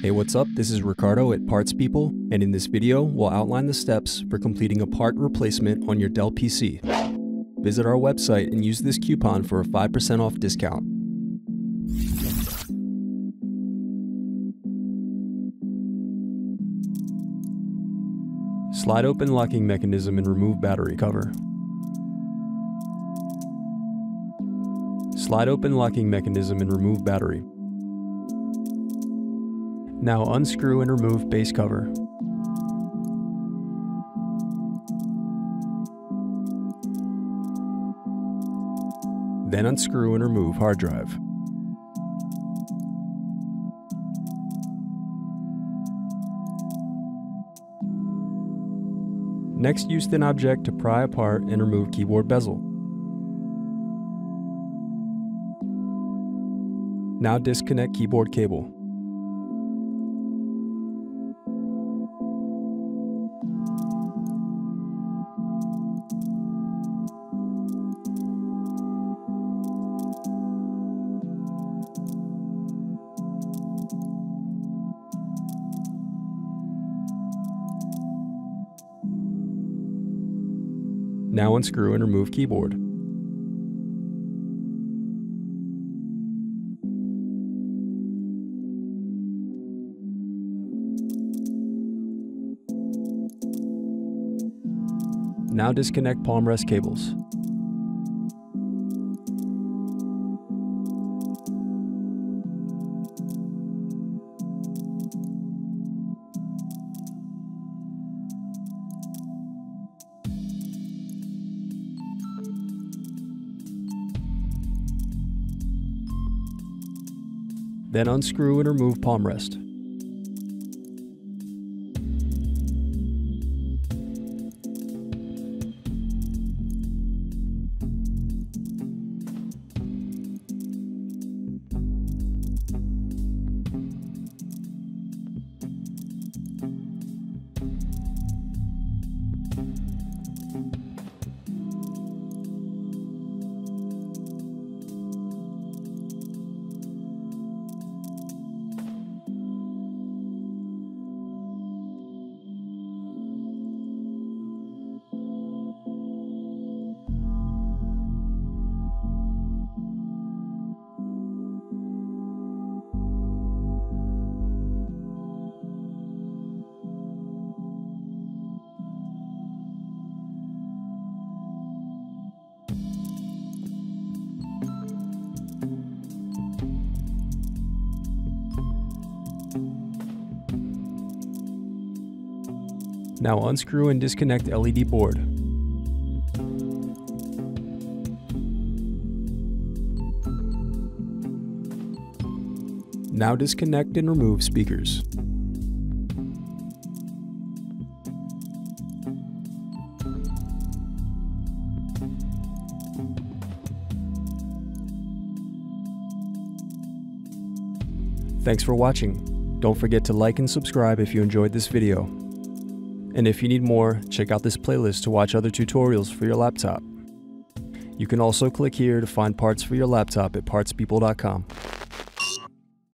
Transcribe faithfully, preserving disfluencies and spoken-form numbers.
Hey, what's up? This is Ricardo at Parts People, and in this video, we'll outline the steps for completing a part replacement on your Dell P C. Visit our website and use this coupon for a five percent off discount. Slide open locking mechanism and remove battery cover. Slide open locking mechanism and remove battery. Now unscrew and remove base cover. Then unscrew and remove hard drive. Next, use thin object to pry apart and remove keyboard bezel. Now disconnect keyboard cable. Now unscrew and remove keyboard. Now disconnect palm rest cables. Then unscrew and remove palm rest. Now unscrew and disconnect L E D board. Now disconnect and remove speakers. Thanks for watching. Don't forget to like and subscribe if you enjoyed this video. And if you need more, check out this playlist to watch other tutorials for your laptop. You can also click here to find parts for your laptop at parts people dot com.